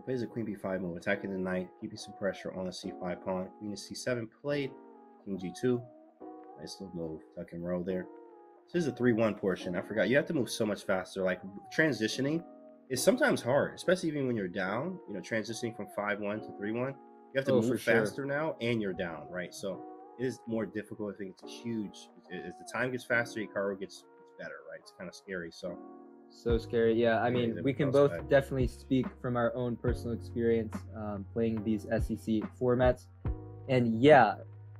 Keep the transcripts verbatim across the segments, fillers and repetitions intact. He plays a queen b five move, attacking the knight, keeping some pressure on the c five pawn. Queen to c seven played, king g two. Nice little move, tuck and roll there. So this is a three one portion. I forgot, you have to move so much faster. Like, transitioning is sometimes hard, especially even when you're down. You know, transitioning from five one to three one. You have to oh, move faster sure. now, and you're down, right? So it is more difficult. I think it's huge. As the time gets faster, Hikaru gets better, right? It's kind of scary, so. So scary, yeah. I mean, we can both definitely speak from our own personal experience um, playing these S E C formats. And yeah,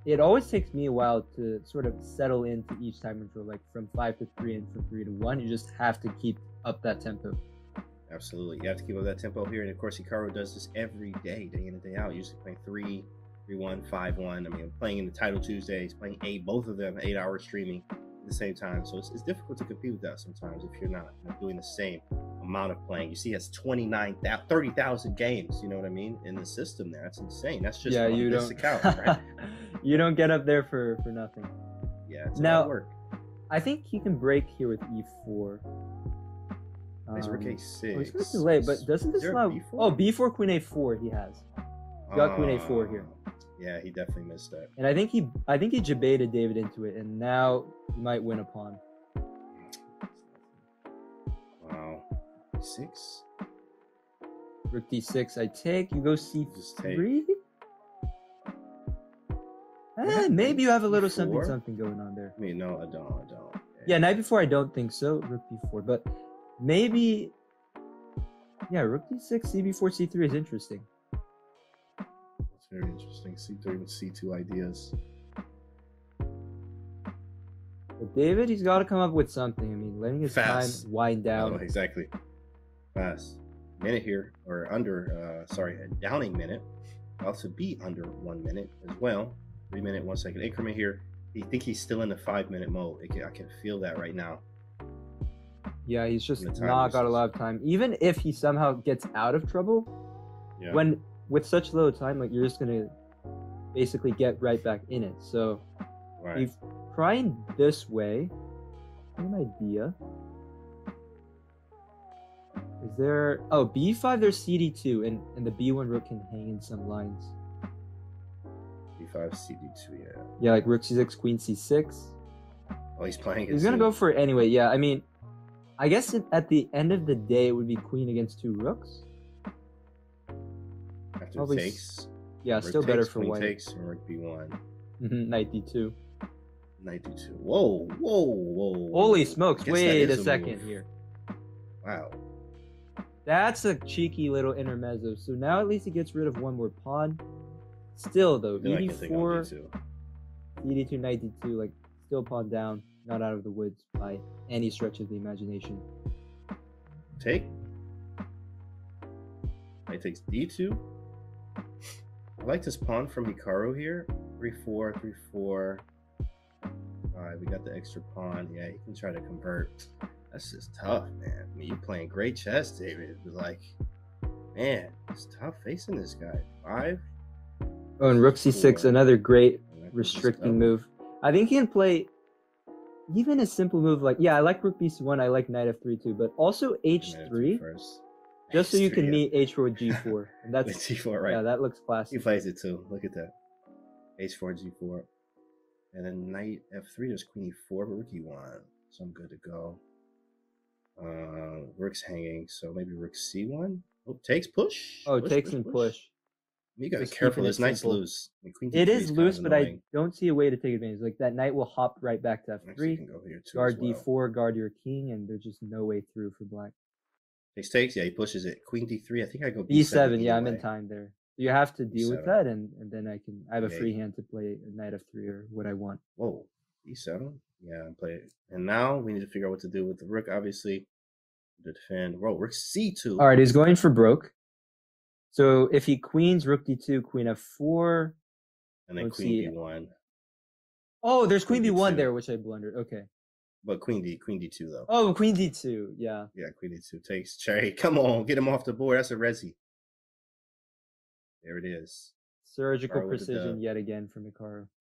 it always takes me a while to sort of settle into each time control, like from five to three and from three to one. You just have to keep up that tempo. Absolutely, you have to keep up that tempo here, and of course Hikaru does this every day, day in and day out, usually playing three, three one, five one. I mean, I'm playing in the title Tuesdays, playing eight, both of them, eight hour streaming at the same time. So it's, it's difficult to compete with that sometimes if you're not you know, doing the same amount of playing. You see, it's twenty-nine, thirty thousand games, you know what I mean, in the system there. That's insane. That's just yeah, you don't account, right? You don't get up there for, for nothing. Yeah, it's now, a lot of work. I think he can break here with e four. He's um, rook a six. Oh, he's delay, but doesn't this allow... B four? Oh, b four, queen a four he has. He got uh, queen a four here. Yeah, he definitely missed that. And I think he I think he jebaited David into it, and now he might win a pawn. Wow. six? Rook d six, I take. You go c three? Eh, maybe you have a little something-something going on there. I mean, no, I don't, I don't. Yeah. yeah, knight before, I don't think so. Rook b four, but... Maybe, yeah, rook d six, c b four, c three is interesting. That's very interesting. c three with c two ideas. But David, he's got to come up with something. I mean, letting his Fast. time wind down. Oh, exactly. Fast. Minute here, or under, uh, sorry, a downing minute. Also be under one minute as well. Three minute, one second increment here. I think he's still in the five minute mode. I can, I can feel that right now. Yeah, he's just not got a lot of time. Even if he somehow gets out of trouble, yeah. when with such low time, like you're just gonna basically get right back in it. So, right. if trying this way, an idea. Is there? Oh, b five. There's c d two, and and the b one rook can hang in some lines. b five, c d two. Yeah. Yeah, like rook c six, queen c six. Oh, he's playing. He's gonna go for it anyway. Yeah, I mean. I guess it, at the end of the day, it would be queen against two rooks. After Probably, takes. Yeah, rook still takes, better for white. Takes and rook b one. Mm-hmm, knight d two. Knight d two. Whoa, whoa, whoa. Holy smokes. Wait a second here. Wow. That's a cheeky little intermezzo. So now at least it gets rid of one more pawn. Still, though, b d four, b d two, knight d two, like, still pawn down. Not out of the woods by any stretch of the imagination. Take. Knight takes d two. I like this pawn from Hikaru here. three four, three four. Alright, we got the extra pawn. Yeah, you can try to convert. That's just tough, man. I mean, you're playing great chess, David. It was like, man, it's tough facing this guy. five. Oh, and rook c six, another great restricting move. I think he can play... Even a simple move like, yeah, I like rook b one, I like knight f three too, but also h three, first. just h three, so you can yeah. meet h four with g four. And that's, with g four, right? Yeah, that looks classic. He plays it too. Look at that. h four, g four. And then knight f three, there's queen e four, but rook e one. So I'm good to go. Uh, rook's hanging, so maybe rook c one? Oh, takes push. Oh, push, takes push, and push. push. You gotta be careful. This knight's loose. I mean, it is loose, but I don't see a way to take advantage. Like that knight will hop right back to f three, guard d four, guard your king, and there's just no way through for black. Takes takes. Yeah, he pushes it. Queen d three. I think I go b seven. Yeah, I'm in time there. You have to deal with that, and and then I can. I have a free hand to play knight f three or what I want. Whoa, b seven. Yeah, play it. And now we need to figure out what to do with the rook. Obviously, to defend. Whoa, rook c two. All right, he's going for broke. So if he queens, rook d two, queen f four. And then queen b one. Oh, there's queen b one there, which I blundered. Okay. But queen d, queen d two, though. Oh, queen d two, yeah. Yeah, queen d two takes. Cherry, come on, get him off the board. That's a resi. There it is. Surgical precision yet again from Hikaru.